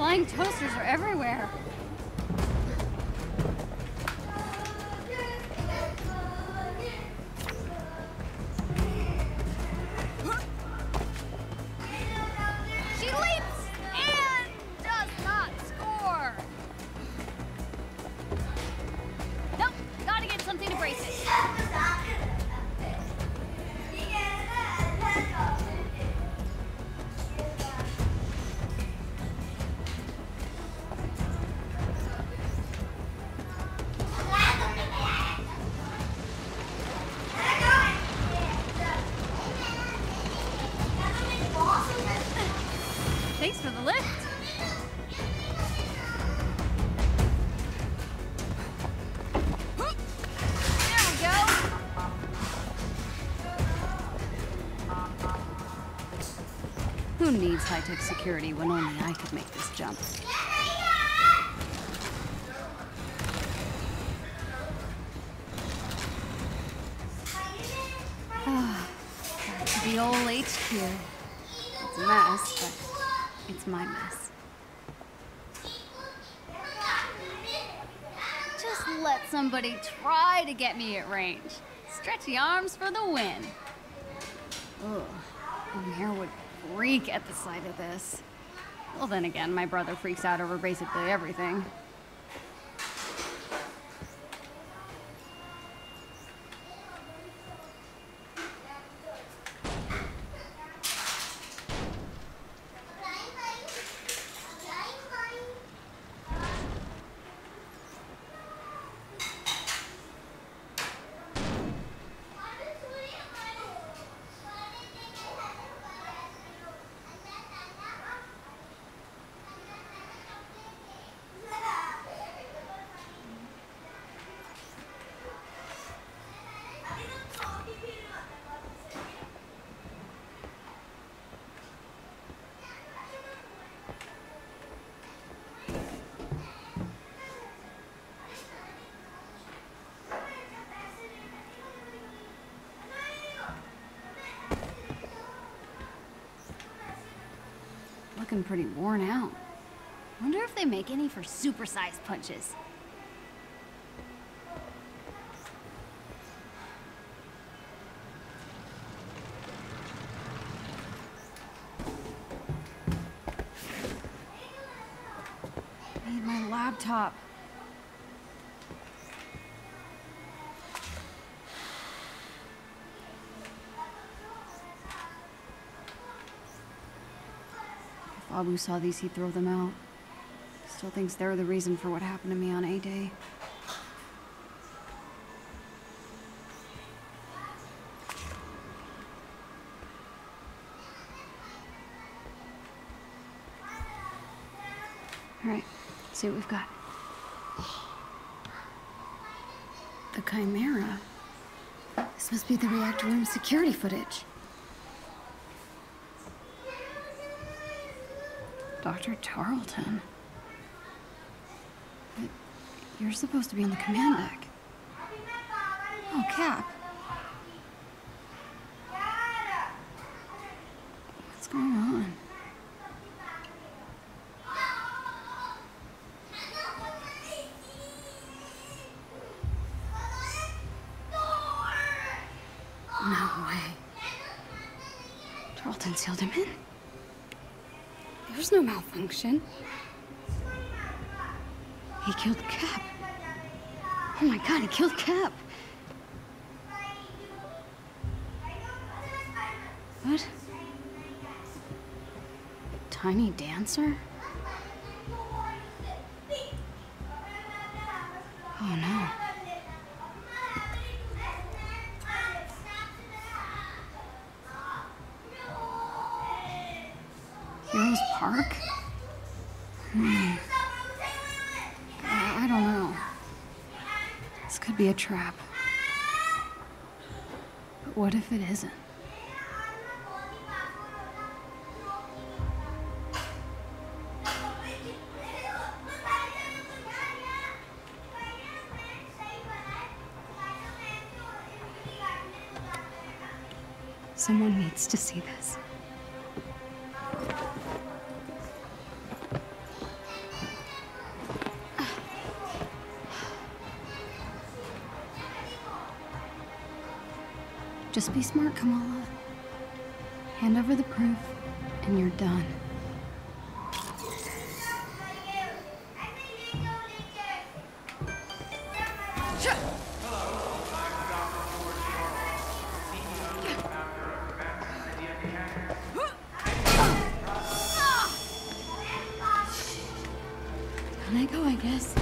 Flying toasters are everywhere. Thanks for the lift. There we go. Who needs high-tech security when only I could make this jump? Back to the old HQ. It's a mess, but it's my mess. Just let somebody try to get me at range. Stretchy arms for the win. Ugh, Amir would freak at the sight of this. Well, then again, my brother freaks out over basically everything. Looking pretty worn out. Wonder if they make any for supersized punches. I need my laptop. Abu saw these, he'd throw them out. Still thinks they're the reason for what happened to me on A-Day. All right, let's see what we've got. The Chimera. This must be the reactor room security footage. Doctor Tarleton? You're supposed to be on the command deck. Oh, Cap. What's going on? No way. Tarleton sealed him in? There's no malfunction. He killed Cap. Oh my God, he killed Cap. What? Tiny Dancer? Oh no. Heroes Park? I don't know. This could be a trap. But what if it isn't? Someone needs to see this. Just be smart, Kamala. Hand over the proof, and you're done. Can I go, I guess?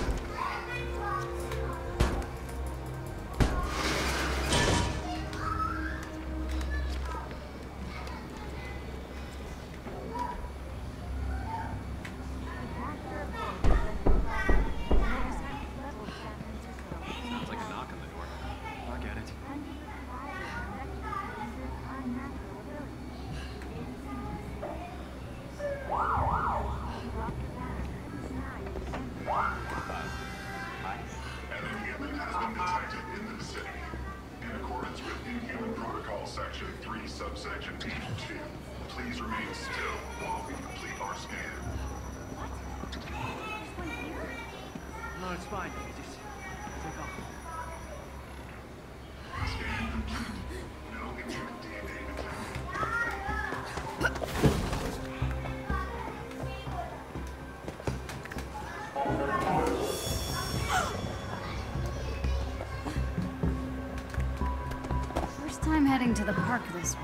Heading to the park this way.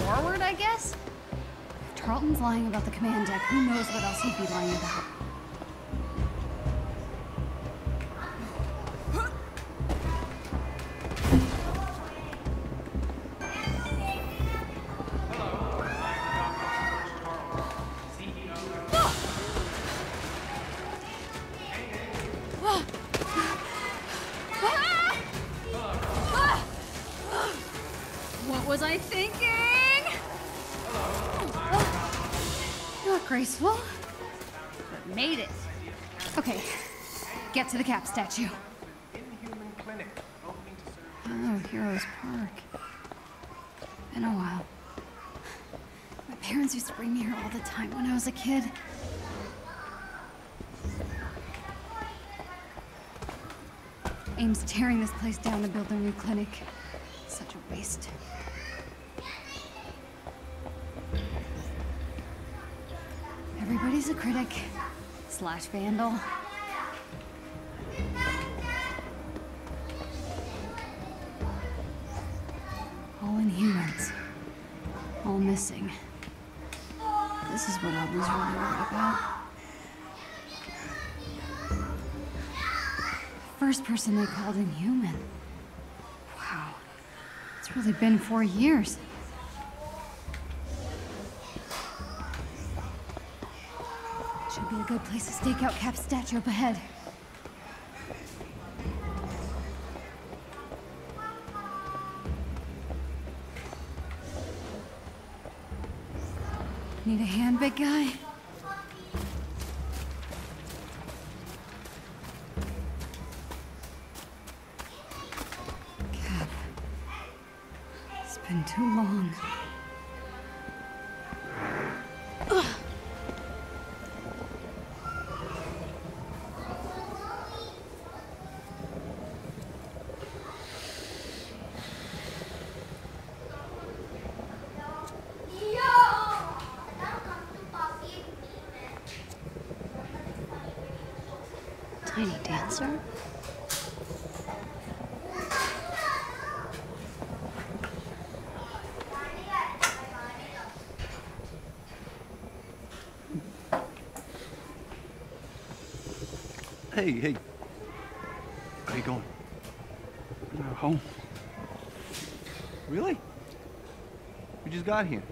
Forward, I guess? If Tarleton's lying about the command deck, who knows what else he'd be lying about. Graceful, but made it. Okay, get to the Cap statue. Oh, Heroes Park. Been a while. My parents used to bring me here all the time when I was a kid. Aim's tearing this place down to build their new clinic. Such a waste. Everybody's a critic, slash vandal. All inhumans, all missing. This is what I was really worried about. First person they called inhuman. Wow, it's really been 4 years. Should be a good place to stake out Cap's statue up ahead. Need a hand, big guy? Cap. It's been too long. Tiny dancer? Hey. Where are you going? I'm home. Really? We just got here.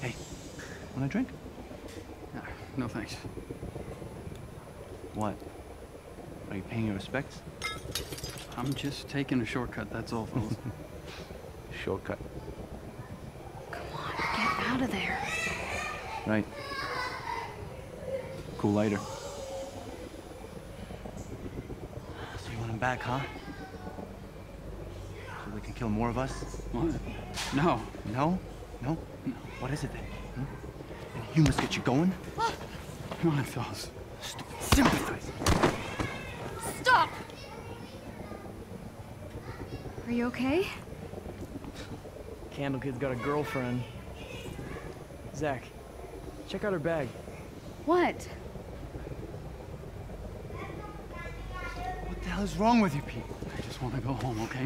Hey, want a drink? No, thanks. What? Are you paying your respects? I'm just taking a shortcut, that's all, fellas. Shortcut. Come on, get out of there. Right. Cool later. So you want him back, huh? So they can kill more of us? What? No. No? No. What is it then? Hmm? And you must get you going? What? Come on, fellas. Stop! Are you okay? Candlekid's got a girlfriend. Zach, check out her bag. What? What the hell is wrong with you, Pete? I just want to go home, okay?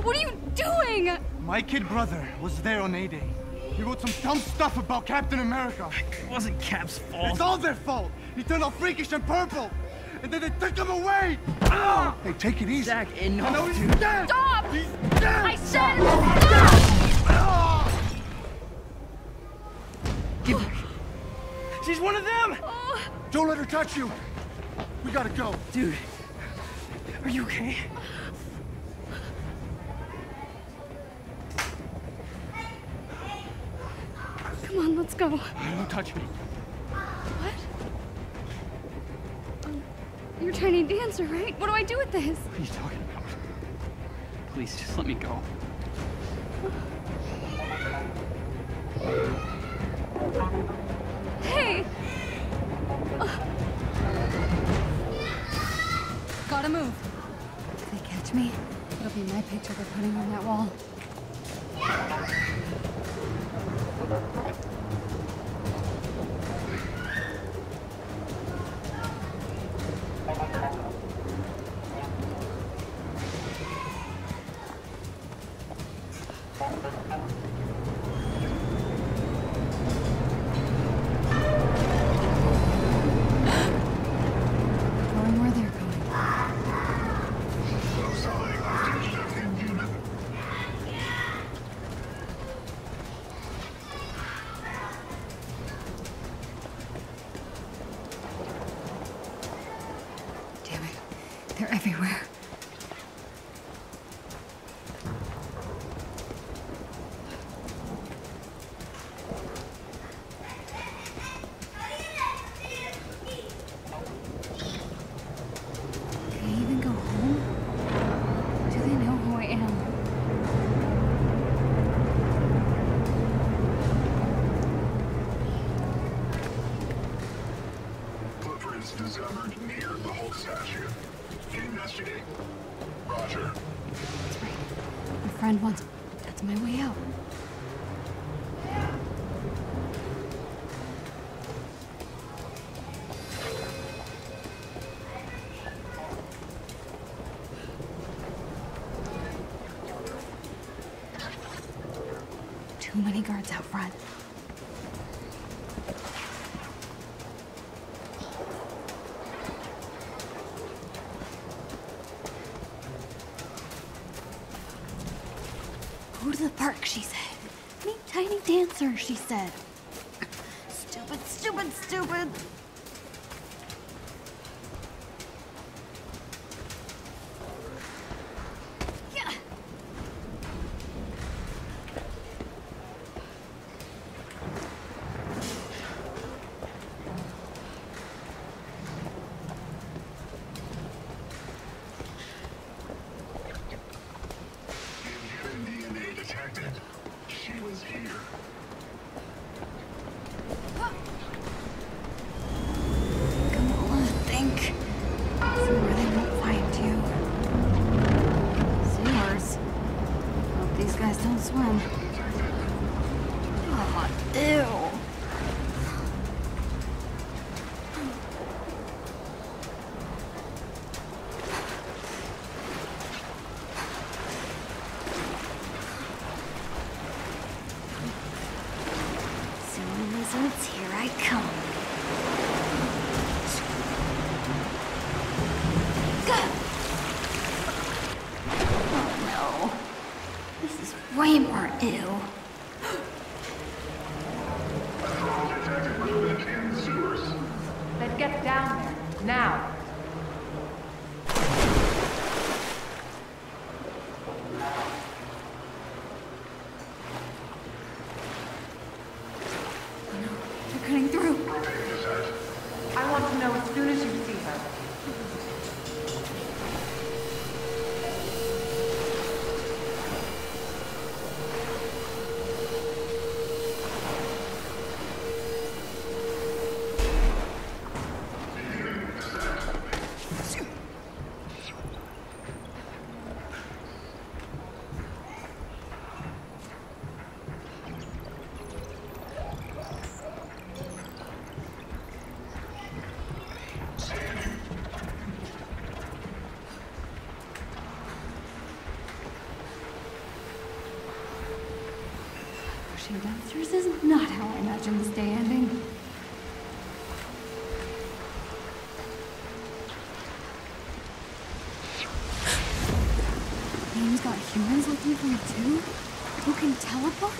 What are you doing? My kid brother was there on A-Day. He wrote some dumb stuff about Captain America. It wasn't Cap's fault. It's all their fault. He turned all freakish and purple. And then they took him away! Hey, take it easy. Zach, enough, no, he's dead! Stop! He's dead! I said stop! Give her. She's one of them! Oh. Don't let her touch you. We gotta go. Dude, are you okay? Come on, let's go. Don't touch me. What? You're a tiny dancer, right? What do I do with this? What are you talking about? Please, just let me go. Hey! Gotta move. If they catch me, it'll be my picture they're putting on that wall. They're everywhere. Can I even go home? Do they know who I am? Footprints discovered near the whole statue. Investigate. Roger. That's right. My friend wants... That's my way out. Too many guards out front. Go to the park, she said. I need tiny dancer, she said. Stupid, stupid, stupid. Yeah. Don't swim. Oh, ew. Silly lizards, here I come. Oh, no. This is way more ew. Let's get down there, now. Oh no, they're cutting through. I want to know as soon as you see her. Not how I imagined this day ending. Name's got humans looking for me too? Who can teleport?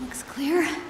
Looks clear.